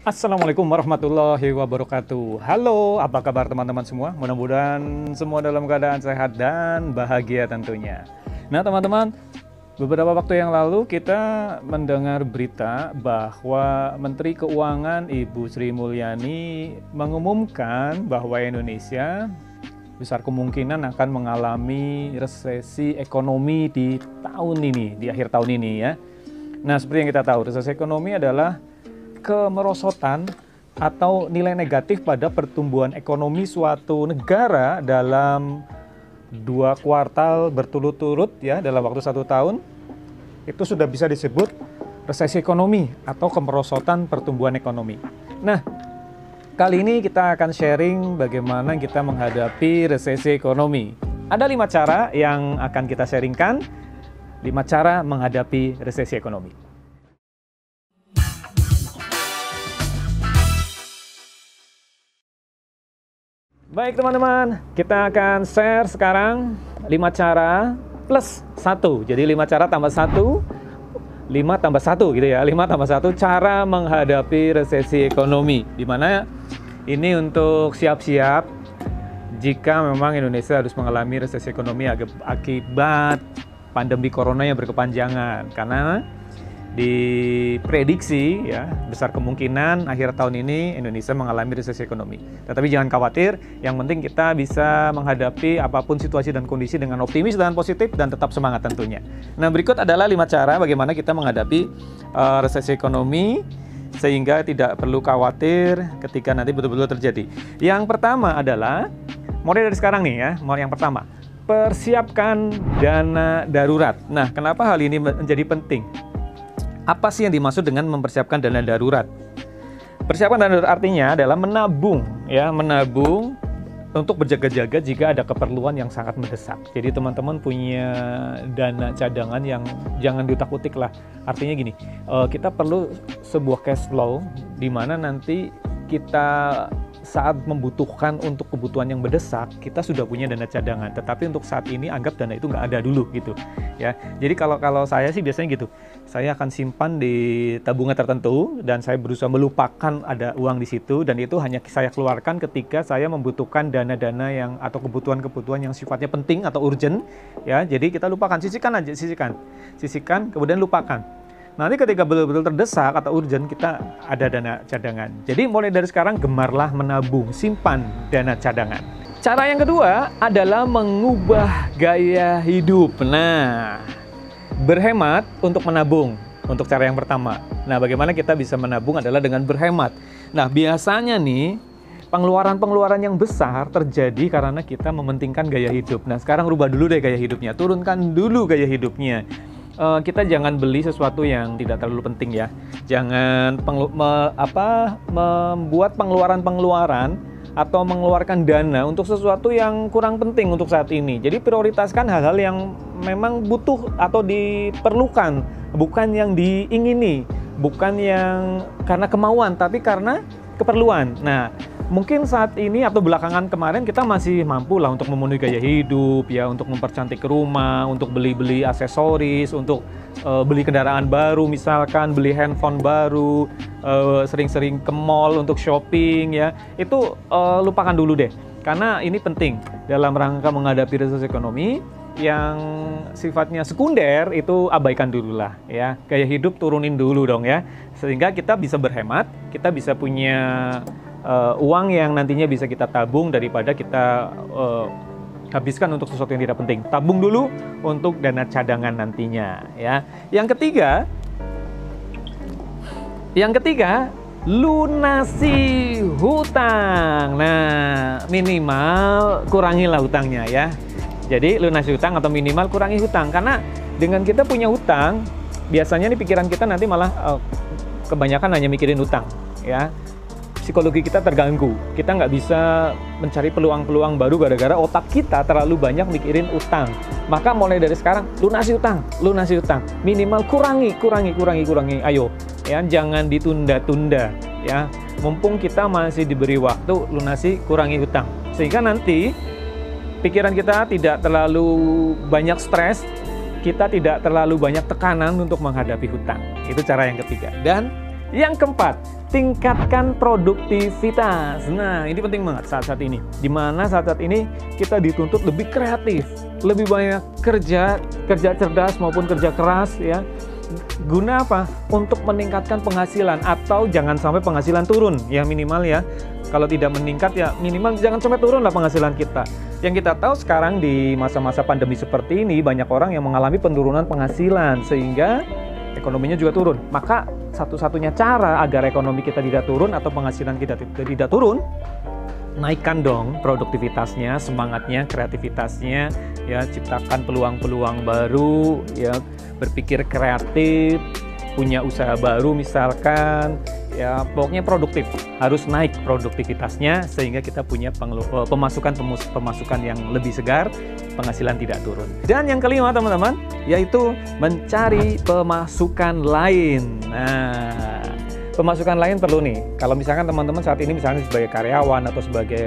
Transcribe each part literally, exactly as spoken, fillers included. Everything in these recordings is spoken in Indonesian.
Assalamualaikum warahmatullahi wabarakatuh. Halo, apa kabar teman-teman semua? Mudah-mudahan semua dalam keadaan sehat dan bahagia tentunya. Nah teman-teman, beberapa waktu yang lalu kita mendengar berita bahwa Menteri Keuangan Ibu Sri Mulyani mengumumkan bahwa Indonesia besar kemungkinan akan mengalami resesi ekonomi di tahun ini, di akhir tahun ini ya. Nah, seperti yang kita tahu, resesi ekonomi adalah kemerosotan atau nilai negatif pada pertumbuhan ekonomi suatu negara dalam dua kuartal berturut-turut ya, dalam waktu satu tahun. Itu sudah bisa disebut resesi ekonomi atau kemerosotan pertumbuhan ekonomi. Nah, kali ini kita akan sharing bagaimana kita menghadapi resesi ekonomi. Ada lima cara yang akan kita sharingkan, lima cara menghadapi resesi ekonomi. Baik teman-teman, kita akan share sekarang lima cara plus satu. Jadi lima cara tambah satu, lima tambah satu gitu ya, lima tambah satu cara menghadapi resesi ekonomi. Dimana ini untuk siap-siap jika memang Indonesia harus mengalami resesi ekonomi akibat pandemi corona yang berkepanjangan. Karena diprediksi ya, besar kemungkinan akhir tahun ini Indonesia mengalami resesi ekonomi. Tetapi jangan khawatir, yang penting kita bisa menghadapi apapun situasi dan kondisi dengan optimis dan positif dan tetap semangat tentunya. Nah, berikut adalah lima cara bagaimana kita menghadapi uh, resesi ekonomi, sehingga tidak perlu khawatir ketika nanti betul-betul terjadi. Yang pertama adalah, mulai dari sekarang nih ya, mulai yang pertama, persiapkan dana darurat. Nah, kenapa hal ini menjadi penting? Apa sih yang dimaksud dengan mempersiapkan dana darurat? Persiapkan dana darurat artinya adalah menabung, ya, menabung untuk berjaga-jaga jika ada keperluan yang sangat mendesak. Jadi teman-teman punya dana cadangan yang jangan diutak-utik lah. Artinya gini, kita perlu sebuah cash flow di mana nanti kita saat membutuhkan untuk kebutuhan yang mendesak, kita sudah punya dana cadangan. Tetapi untuk saat ini anggap dana itu nggak ada dulu gitu ya. Jadi kalau kalau saya sih biasanya gitu, saya akan simpan di tabungan tertentu dan saya berusaha melupakan ada uang di situ, dan itu hanya saya keluarkan ketika saya membutuhkan dana-dana yang atau kebutuhan-kebutuhan yang sifatnya penting atau urgent ya. Jadi kita lupakan, sisihkan aja, sisihkan, sisihkan kemudian lupakan. Nanti ketika betul-betul terdesak atau urgent, kita ada dana cadangan. Jadi mulai dari sekarang gemarlah menabung, simpan dana cadangan. Cara yang kedua adalah mengubah gaya hidup. Nah, berhemat untuk menabung, untuk cara yang pertama. Nah, bagaimana kita bisa menabung adalah dengan berhemat. Nah, biasanya nih pengeluaran-pengeluaran yang besar terjadi karena kita mementingkan gaya hidup. Nah, sekarang rubah dulu deh gaya hidupnya, turunkan dulu gaya hidupnya. Kita jangan beli sesuatu yang tidak terlalu penting ya. Jangan pengelu, me, apa, membuat pengeluaran-pengeluaran atau mengeluarkan dana untuk sesuatu yang kurang penting untuk saat ini. Jadi prioritaskan hal-hal yang memang butuh atau diperlukan, bukan yang diingini, bukan yang karena kemauan, tapi karena keperluan. Nah, mungkin saat ini atau belakangan kemarin kita masih mampu lah untuk memenuhi gaya hidup ya, untuk mempercantik rumah, untuk beli-beli aksesoris, untuk uh, beli kendaraan baru misalkan, beli handphone baru, sering-sering uh, ke mall untuk shopping ya. Itu uh, lupakan dulu deh, karena ini penting dalam rangka menghadapi resesi ekonomi. Yang sifatnya sekunder itu abaikan dulu lah ya. Gaya hidup turunin dulu dong ya, sehingga kita bisa berhemat, kita bisa punya uh, uang yang nantinya bisa kita tabung daripada kita uh, habiskan untuk sesuatu yang tidak penting. Tabung dulu untuk dana cadangan nantinya ya. Yang ketiga, yang ketiga lunasi hutang. Nah, minimal kurangilah hutangnya ya. Jadi lunasi hutang atau minimal kurangi hutang, karena dengan kita punya hutang biasanya nih pikiran kita nanti malah uh, kebanyakan hanya mikirin hutang ya. Psikologi kita terganggu, kita nggak bisa mencari peluang-peluang baru gara-gara otak kita terlalu banyak mikirin hutang. Maka mulai dari sekarang lunasi hutang, lunasi hutang, minimal kurangi, kurangi, kurangi, kurangi. Ayo ya, jangan ditunda-tunda ya. Mumpung kita masih diberi waktu, lunasi, kurangi hutang, sehingga nanti pikiran kita tidak terlalu banyak stres, kita tidak terlalu banyak tekanan untuk menghadapi hutang. Itu cara yang ketiga. Dan Yang keempat, tingkatkan produktivitas. Nah, ini penting banget saat-saat ini. Dimana saat-saat ini kita dituntut lebih kreatif, lebih banyak kerja, kerja cerdas maupun kerja keras ya. Guna apa? Untuk meningkatkan penghasilan atau jangan sampai penghasilan turun ya, minimal ya. Kalau tidak meningkat ya minimal jangan sampai turun lah penghasilan kita. Yang kita tahu sekarang di masa-masa pandemi seperti ini banyak orang yang mengalami penurunan penghasilan sehingga ekonominya juga turun. Maka satu-satunya cara agar ekonomi kita tidak turun atau penghasilan kita tidak turun, naikkan dong produktivitasnya, semangatnya, kreativitasnya ya, ciptakan peluang-peluang baru ya, berpikir kreatif, punya usaha baru misalkan ya, pokoknya produktif, harus naik produktivitasnya sehingga kita punya pemasukan pemasukan yang lebih segar, penghasilan tidak turun. Dan yang kelima teman-teman, yaitu mencari pemasukan lain. Nah, pemasukan lain perlu nih, kalau misalkan teman-teman saat ini misalnya sebagai karyawan atau sebagai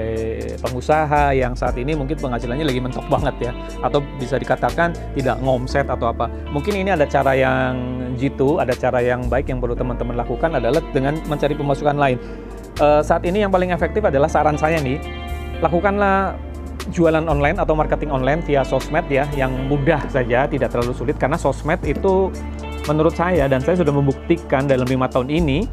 pengusaha yang saat ini mungkin penghasilannya lagi mentok banget ya, atau bisa dikatakan tidak ngomset atau apa, mungkin ini ada cara yang jitu, ada cara yang baik yang perlu teman-teman lakukan adalah dengan mencari pemasukan lain. E, saat ini yang paling efektif adalah, saran saya nih, lakukanlah jualan online atau marketing online via sosmed ya, yang mudah saja, tidak terlalu sulit, karena sosmed itu menurut saya, dan saya sudah membuktikan dalam lima tahun ini,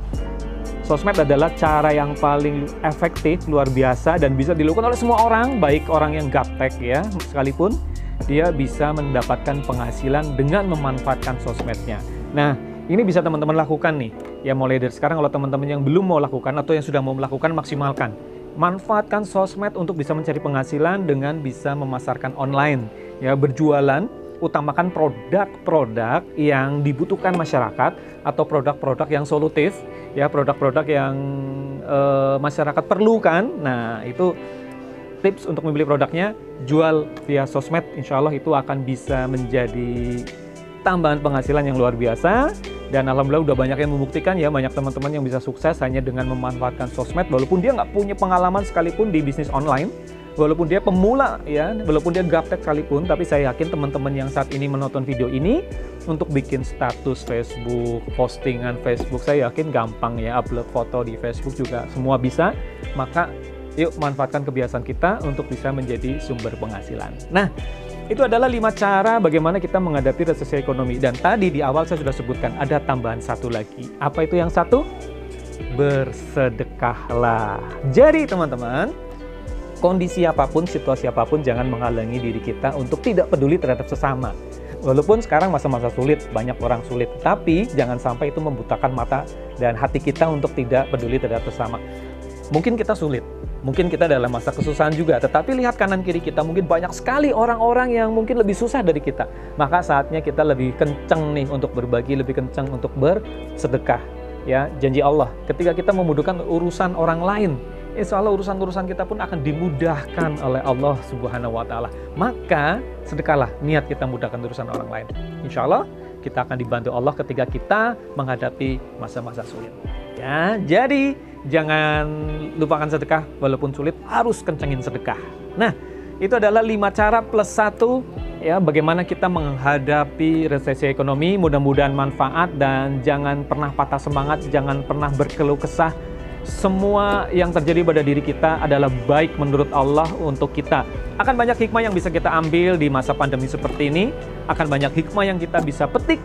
sosmed adalah cara yang paling efektif, luar biasa, dan bisa dilakukan oleh semua orang, baik orang yang gaptek ya, sekalipun dia bisa mendapatkan penghasilan dengan memanfaatkan sosmednya. Nah, ini bisa teman-teman lakukan nih, ya mulai dari sekarang. Kalau teman-teman yang belum mau lakukan atau yang sudah mau melakukan, maksimalkan. Manfaatkan sosmed untuk bisa mencari penghasilan dengan bisa memasarkan online, ya berjualan. Utamakan produk-produk yang dibutuhkan masyarakat atau produk-produk yang solutif, ya produk-produk yang e, masyarakat perlukan. Nah, itu tips untuk membeli produknya, jual via sosmed, insya Allah itu akan bisa menjadi tambahan penghasilan yang luar biasa. Dan alhamdulillah udah banyak yang membuktikan ya, banyak teman-teman yang bisa sukses hanya dengan memanfaatkan sosmed, walaupun dia nggak punya pengalaman sekalipun di bisnis online, walaupun dia pemula ya, walaupun dia gaptek sekalipun, tapi saya yakin teman-teman yang saat ini menonton video ini untuk bikin status Facebook, postingan Facebook, saya yakin gampang ya, upload foto di Facebook juga semua bisa. Maka yuk manfaatkan kebiasaan kita untuk bisa menjadi sumber penghasilan. Nah, itu adalah lima cara bagaimana kita menghadapi resesi ekonomi. Dan tadi di awal saya sudah sebutkan ada tambahan satu lagi. Apa itu yang satu? Bersedekahlah. Jadi teman-teman, kondisi apapun, situasi apapun, jangan menghalangi diri kita untuk tidak peduli terhadap sesama. Walaupun sekarang masa-masa sulit, banyak orang sulit, tapi jangan sampai itu membutakan mata dan hati kita untuk tidak peduli terhadap sesama. Mungkin kita sulit, mungkin kita dalam masa kesusahan juga, tetapi lihat kanan kiri kita, mungkin banyak sekali orang-orang yang mungkin lebih susah dari kita. Maka saatnya kita lebih kenceng nih untuk berbagi, lebih kenceng untuk bersedekah. Ya, janji Allah, ketika kita memudahkan urusan orang lain, insya Allah urusan-urusan kita pun akan dimudahkan oleh Allah Subhanahu wa Ta'ala. Maka sedekahlah, niat kita mudahkan urusan orang lain. Insya Allah kita akan dibantu Allah ketika kita menghadapi masa-masa sulit. Ya, jadi jangan lupakan sedekah, walaupun sulit harus kencengin sedekah. Nah, itu adalah lima cara plus satu ya, bagaimana kita menghadapi resesi ekonomi. Mudah-mudahan manfaat, dan jangan pernah patah semangat, jangan pernah berkeluh kesah. Semua yang terjadi pada diri kita adalah baik menurut Allah untuk kita. Akan banyak hikmah yang bisa kita ambil di masa pandemi seperti ini. Akan banyak hikmah yang kita bisa petik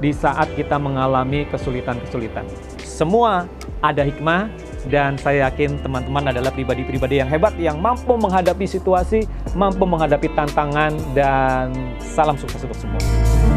di saat kita mengalami kesulitan-kesulitan. Semua ada hikmah, dan saya yakin teman-teman adalah pribadi-pribadi yang hebat, yang mampu menghadapi situasi, mampu menghadapi tantangan, dan salam sukses untuk semua.